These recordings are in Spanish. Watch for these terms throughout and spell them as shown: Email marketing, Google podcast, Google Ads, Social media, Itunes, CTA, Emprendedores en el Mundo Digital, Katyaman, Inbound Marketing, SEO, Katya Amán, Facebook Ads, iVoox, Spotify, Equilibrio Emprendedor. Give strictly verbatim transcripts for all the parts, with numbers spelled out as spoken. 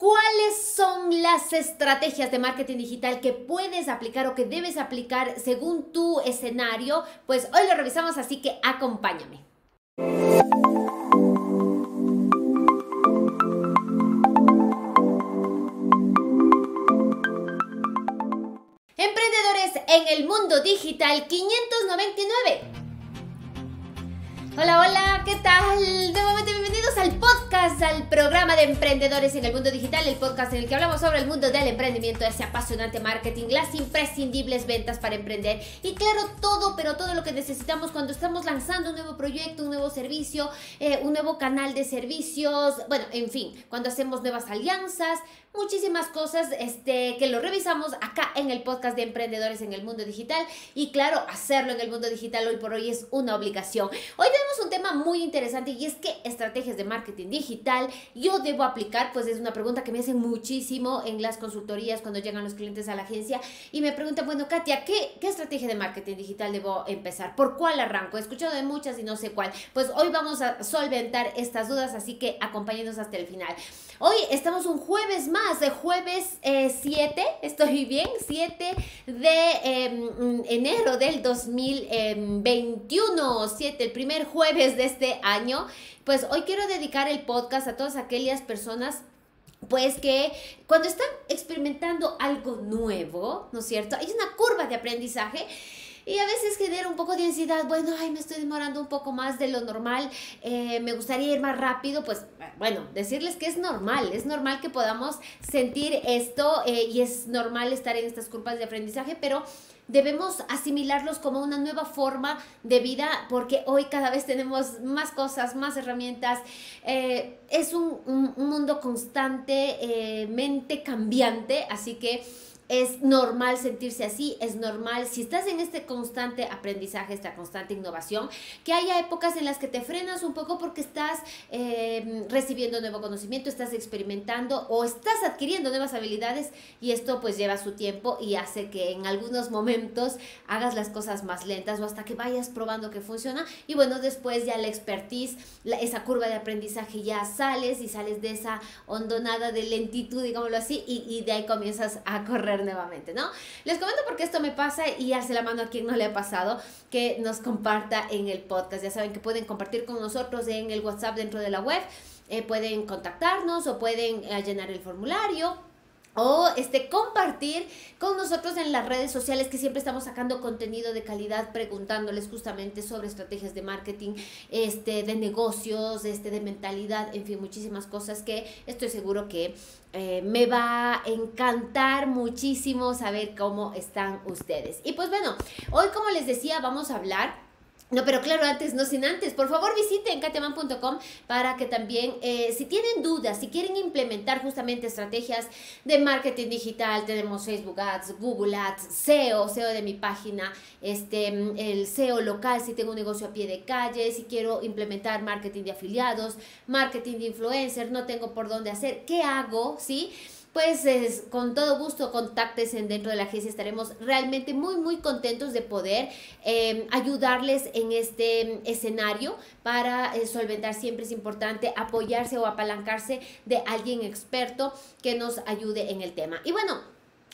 ¿Cuáles son las estrategias de marketing digital que puedes aplicar o que debes aplicar según tu escenario? Pues hoy lo revisamos, así que acompáñame. Emprendedores en el Mundo Digital quinientos noventa y nueve. Hola, hola, ¿qué tal? Nuevamente bienvenidos al podcast, al programa de Emprendedores en el Mundo Digital, el podcast en el que hablamos sobre el mundo del emprendimiento, ese apasionante marketing, las imprescindibles ventas para emprender y claro, todo, pero todo lo que necesitamos cuando estamos lanzando un nuevo proyecto, un nuevo servicio, eh, un nuevo canal de servicios, bueno, en fin, cuando hacemos nuevas alianzas, muchísimas cosas este, que lo revisamos acá en el podcast de Emprendedores en el Mundo Digital y claro, hacerlo en el mundo digital hoy por hoy es una obligación. Hoy tenemos un tema muy interesante y es que estrategias de marketing digital yo debo aplicar, pues es una pregunta que me hacen muchísimo en las consultorías cuando llegan los clientes a la agencia y me preguntan, bueno, Katya, ¿qué, qué estrategia de marketing digital debo empezar? ¿Por cuál arranco? He escuchado de muchas y no sé cuál. Pues hoy vamos a solventar estas dudas, así que acompáñenos hasta el final. Hoy estamos un jueves más. De jueves eh, siete, estoy bien, siete de eh, enero del dos mil veintiuno, siete, el primer jueves de este año. Pues hoy quiero dedicar el podcast a todas aquellas personas pues que cuando están experimentando algo nuevo, ¿no es cierto? Hay una curva de aprendizaje y a veces genera un poco de ansiedad. Bueno, ay, me estoy demorando un poco más de lo normal, eh, me gustaría ir más rápido. Pues, bueno, decirles que es normal, es normal que podamos sentir esto eh, y es normal estar en estas curvas de aprendizaje, pero debemos asimilarlos como una nueva forma de vida porque hoy cada vez tenemos más cosas, más herramientas. Eh, es un, un, un mundo constantemente eh, cambiante, así que es normal sentirse así, es normal si estás en este constante aprendizaje, esta constante innovación, que haya épocas en las que te frenas un poco porque estás eh, recibiendo nuevo conocimiento, estás experimentando o estás adquiriendo nuevas habilidades y esto pues lleva su tiempo y hace que en algunos momentos hagas las cosas más lentas o hasta que vayas probando que funciona y bueno, después ya la expertise, la, esa curva de aprendizaje ya sales y sales de esa hondonada de lentitud, digámoslo así, y, y de ahí comienzas a correr nuevamente, ¿no? Les comento porque esto me pasa y alce la mano a quien no le ha pasado que nos comparta en el podcast. Ya saben que pueden compartir con nosotros en el WhatsApp dentro de la web, eh, pueden contactarnos o pueden eh, llenar el formulario o este, compartir con nosotros en las redes sociales que siempre estamos sacando contenido de calidad preguntándoles justamente sobre estrategias de marketing, este, de negocios, este, de mentalidad, en fin, muchísimas cosas que estoy seguro que Eh, me va a encantar muchísimo saber cómo están ustedes. Y pues bueno, hoy como les decía vamos a hablar. No, pero claro, antes, no sin antes, por favor visiten katyaaman punto com para que también, eh, si tienen dudas, si quieren implementar justamente estrategias de marketing digital, tenemos Facebook Ads, Google Ads, S E O, S E O de mi página, este, el S E O local, si tengo un negocio a pie de calle, si quiero implementar marketing de afiliados, marketing de influencer, no tengo por dónde hacer, ¿qué hago? ¿Sí? Pues es, con todo gusto contáctense dentro de la agencia, estaremos realmente muy muy contentos de poder eh, ayudarles en este escenario para eh, solventar. Siempre es importante apoyarse o apalancarse de alguien experto que nos ayude en el tema. Y bueno,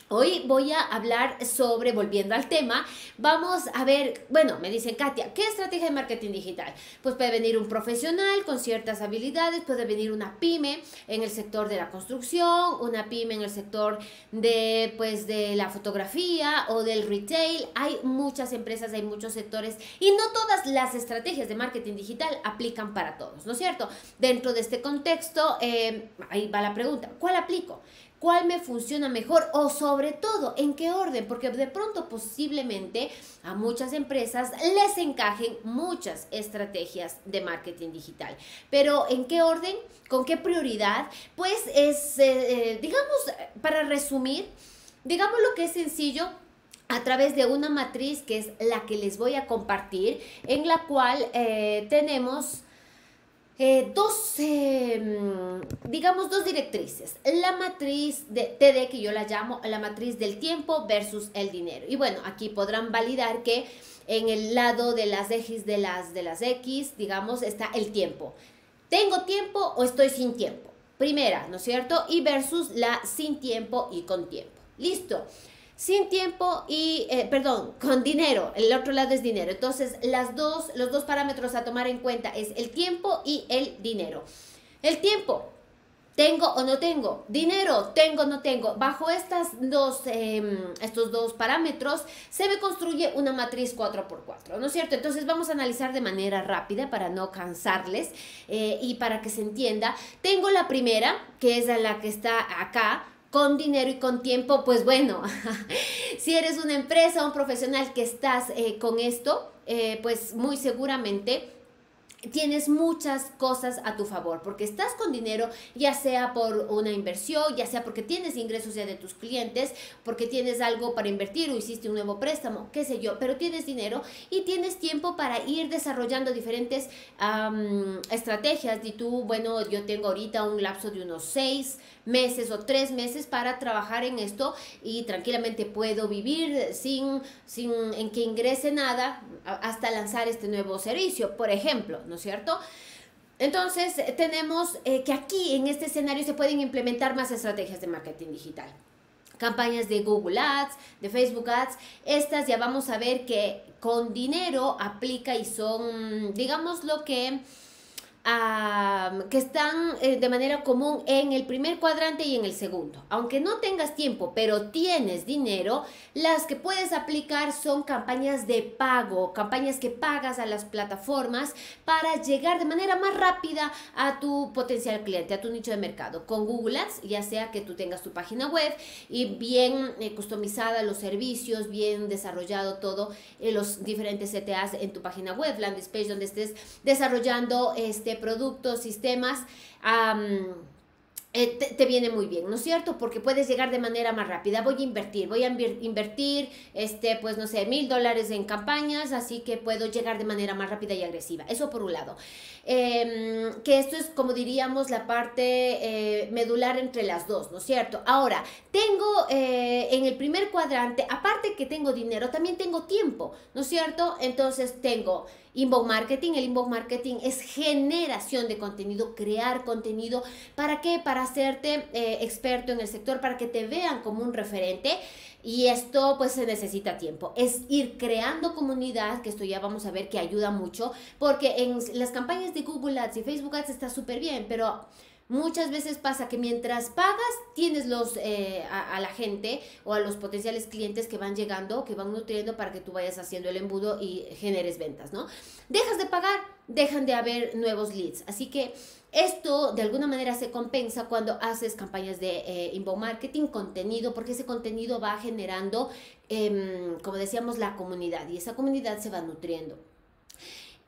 hoy voy a hablar sobre, volviendo al tema, vamos a ver, bueno, me dicen, Katya, ¿qué estrategia de marketing digital? Pues puede venir un profesional con ciertas habilidades, puede venir una pyme en el sector de la construcción, una pyme en el sector de, pues, de la fotografía o del retail. Hay muchas empresas, hay muchos sectores y no todas las estrategias de marketing digital aplican para todos, ¿no es cierto? Dentro de este contexto, eh, ahí va la pregunta, ¿cuál aplico? ¿Cuál me funciona mejor? O sobre todo, ¿en qué orden? Porque de pronto posiblemente a muchas empresas les encajen muchas estrategias de marketing digital. Pero ¿en qué orden? ¿Con qué prioridad? Pues es, eh, digamos, para resumir, digamos lo que es sencillo, a través de una matriz que es la que les voy a compartir, en la cual eh, tenemos Eh, dos, eh, digamos, dos directrices. La matriz de T D, que yo la llamo la matriz del tiempo versus el dinero. Y bueno, aquí podrán validar que en el lado de las X, de las, de las X, digamos, está el tiempo. ¿Tengo tiempo o estoy sin tiempo? primera, ¿no es cierto? Y versus la sin tiempo y con tiempo. Listo. Sin tiempo y, eh, perdón, con dinero. El otro lado es dinero. Entonces, las dos, los dos parámetros a tomar en cuenta es el tiempo y el dinero. El tiempo, tengo o no tengo. Dinero, tengo o no tengo. Bajo estas dos, eh, estos dos parámetros se me construye una matriz cuatro por cuatro, ¿no es cierto? Entonces, vamos a analizar de manera rápida para no cansarles eh, y para que se entienda. Tengo la primera, que es la que está acá. Con dinero y con tiempo, pues bueno, si eres una empresa o un profesional que estás eh, con esto, eh, pues muy seguramente tienes muchas cosas a tu favor, porque estás con dinero, ya sea por una inversión, ya sea porque tienes ingresos ya de tus clientes, porque tienes algo para invertir o hiciste un nuevo préstamo, qué sé yo, pero tienes dinero y tienes tiempo para ir desarrollando diferentes um, estrategias. Y tú, bueno, yo tengo ahorita un lapso de unos seis meses o tres meses para trabajar en esto y tranquilamente puedo vivir sin, sin en que ingrese nada hasta lanzar este nuevo servicio, por ejemplo, ¿no es cierto? Entonces tenemos eh, que aquí en este escenario se pueden implementar más estrategias de marketing digital. Campañas de Google Ads, de Facebook Ads, estas ya vamos a ver que con dinero aplica y son, digamos, lo que... Uh, que están eh, de manera común en el primer cuadrante y en el segundo. Aunque no tengas tiempo, pero tienes dinero, las que puedes aplicar son campañas de pago, campañas que pagas a las plataformas para llegar de manera más rápida a tu potencial cliente, a tu nicho de mercado. Con Google Ads, ya sea que tú tengas tu página web y bien eh, customizada los servicios, bien desarrollado todo, eh, los diferentes C T As en tu página web, landing page, donde estés desarrollando este productos, sistemas, um, eh, te, te viene muy bien, ¿no es cierto? Porque puedes llegar de manera más rápida. Voy a invertir, voy a invertir, este, pues no sé, mil dólares en campañas, así que puedo llegar de manera más rápida y agresiva. Eso por un lado. Eh, que esto es, como diríamos, la parte eh, medular entre las dos, ¿no es cierto? Ahora, tengo eh, en el primer cuadrante, aparte que tengo dinero, también tengo tiempo, ¿no es cierto? Entonces tengo... Inbound Marketing. El Inbound Marketing es generación de contenido, crear contenido. ¿Para qué? Para hacerte eh, experto en el sector, para que te vean como un referente. Y esto pues se necesita tiempo. Es ir creando comunidad, que esto ya vamos a ver que ayuda mucho, porque en las campañas de Google Ads y Facebook Ads está súper bien, pero... muchas veces pasa que mientras pagas tienes los, eh, a, a la gente o a los potenciales clientes que van llegando, que van nutriendo para que tú vayas haciendo el embudo y generes ventas, ¿no? Dejas de pagar, dejan de haber nuevos leads. Así que esto de alguna manera se compensa cuando haces campañas de eh, inbound marketing, contenido, porque ese contenido va generando, eh, como decíamos, la comunidad, y esa comunidad se va nutriendo.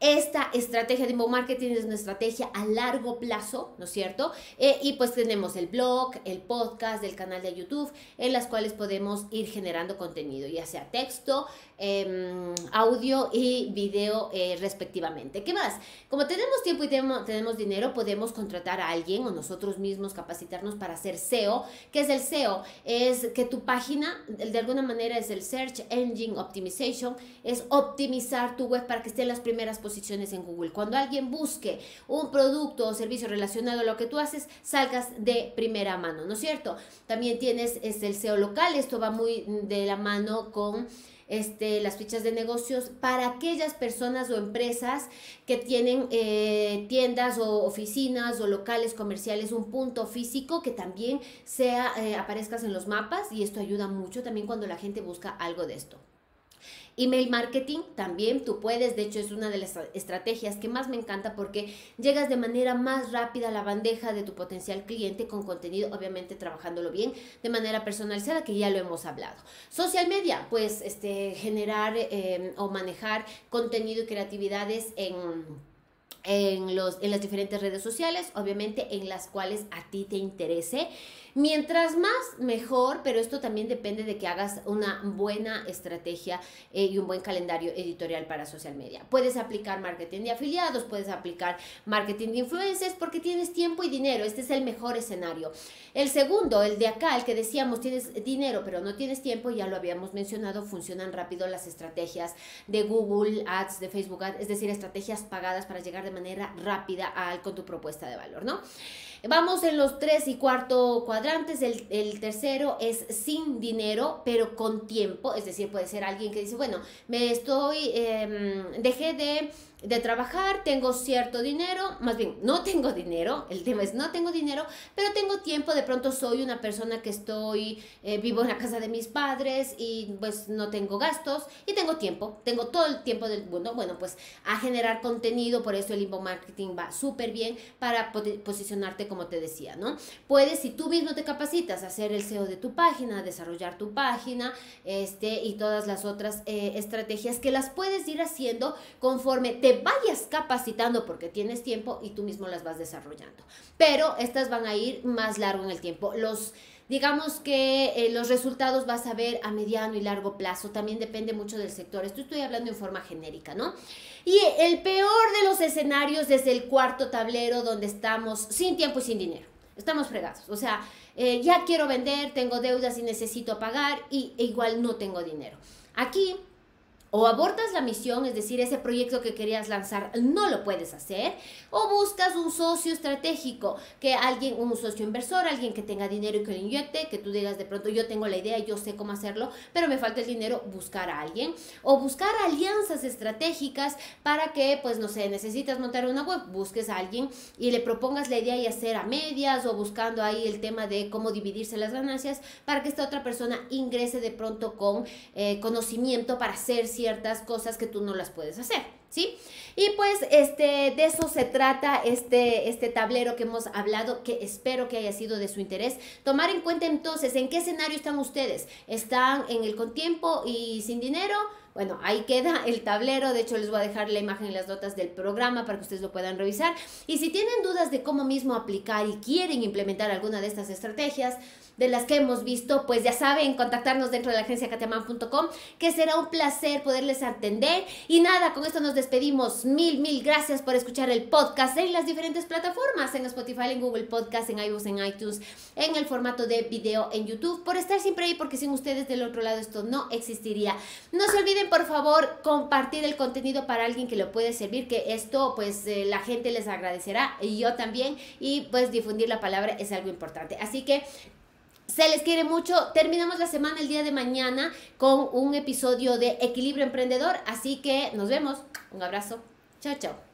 Esta estrategia de inbound marketing es una estrategia a largo plazo, ¿no es cierto? Eh, y pues tenemos el blog, el podcast, el canal de YouTube, en las cuales podemos ir generando contenido, ya sea texto, eh, audio y video eh, respectivamente. ¿Qué más? Como tenemos tiempo y tenemos, tenemos dinero, podemos contratar a alguien o nosotros mismos capacitarnos para hacer S E O. ¿Qué es el S E O? Es que tu página, de alguna manera es el Search Engine Optimization, es optimizar tu web para que esté en las primeras posiciones posiciones en Google. Cuando alguien busque un producto o servicio relacionado a lo que tú haces, salgas de primera mano, ¿no es cierto? También tienes este, el S E O local. Esto va muy de la mano con este, las fichas de negocios para aquellas personas o empresas que tienen eh, tiendas o oficinas o locales comerciales, un punto físico que también sea, eh, aparezcas en los mapas, y esto ayuda mucho también cuando la gente busca algo de esto. Email marketing también tú puedes, de hecho es una de las estrategias que más me encanta porque llegas de manera más rápida a la bandeja de tu potencial cliente con contenido, obviamente trabajándolo bien, de manera personalizada, que ya lo hemos hablado. Social media, pues este, generar eh, o manejar contenido y creatividades en... En, los, en las diferentes redes sociales, obviamente en las cuales a ti te interese. Mientras más, mejor, pero esto también depende de que hagas una buena estrategia eh, y un buen calendario editorial para social media. Puedes aplicar marketing de afiliados, puedes aplicar marketing de influencers, porque tienes tiempo y dinero. Este es el mejor escenario. El segundo, el de acá, el que decíamos tienes dinero pero no tienes tiempo, ya lo habíamos mencionado, funcionan rápido las estrategias de Google Ads, de Facebook Ads, es decir, estrategias pagadas para llegar de manera manera rápida al, con tu propuesta de valor, ¿no? Vamos en los tres y cuarto cuadrantes. El, el tercero es sin dinero, pero con tiempo. Es decir, puede ser alguien que dice, bueno, me estoy, eh, dejé de... de trabajar, tengo cierto dinero, más bien no tengo dinero, el tema es no tengo dinero, pero tengo tiempo, de pronto soy una persona que estoy, eh, vivo en la casa de mis padres y pues no tengo gastos y tengo tiempo, tengo todo el tiempo del mundo, bueno pues a generar contenido, por eso el inbound marketing va súper bien para posicionarte como te decía, ¿no? Puedes, si tú mismo te capacitas, hacer el S E O de tu página, desarrollar tu página este, y todas las otras eh, estrategias que las puedes ir haciendo conforme te Te vayas capacitando porque tienes tiempo y tú mismo las vas desarrollando, pero estas van a ir más largo en el tiempo. Los digamos que eh, los resultados vas a ver a mediano y largo plazo, también depende mucho del sector, esto estoy hablando en forma genérica, ¿no? Y el peor de los escenarios es el cuarto tablero, donde estamos sin tiempo y sin dinero, estamos fregados, o sea, eh, ya quiero vender, tengo deudas y necesito pagar y e igual no tengo dinero. Aquí o abortas la misión, es decir, ese proyecto que querías lanzar no lo puedes hacer, o buscas un socio estratégico, que alguien, un socio inversor, alguien que tenga dinero y que lo inyecte, que tú digas de pronto yo tengo la idea, yo sé cómo hacerlo, pero me falta el dinero, buscar a alguien, o buscar alianzas estratégicas para que, pues no sé, necesitas montar una web, busques a alguien y le propongas la idea y hacer a medias, o buscando ahí el tema de cómo dividirse las ganancias para que esta otra persona ingrese de pronto con eh, conocimiento para hacer ciertas cosas que tú no las puedes hacer, ¿sí? Y pues este, de eso se trata este, este tablero que hemos hablado, que espero que haya sido de su interés. Tomar en cuenta entonces en qué escenario están ustedes. ¿Están en el con tiempo y sin dinero? Bueno, ahí queda el tablero, de hecho les voy a dejar la imagen en las notas del programa para que ustedes lo puedan revisar. Y si tienen dudas de cómo mismo aplicar y quieren implementar alguna de estas estrategias de las que hemos visto, pues ya saben, contactarnos dentro de la agencia katy aman punto com, que será un placer poderles atender. Y nada, con esto nos despedimos. Mil, mil gracias por escuchar el podcast en las diferentes plataformas, en Spotify, en Google Podcast, en iVoox, en iTunes, en el formato de video en YouTube, por estar siempre ahí, porque sin ustedes del otro lado esto no existiría. No se olviden, por favor, compartir el contenido para alguien que lo puede servir, que esto pues eh, la gente les agradecerá y yo también, y pues difundir la palabra es algo importante, así que se les quiere mucho. Terminamos la semana el día de mañana con un episodio de Equilibrio Emprendedor, así que nos vemos, un abrazo, chao chao.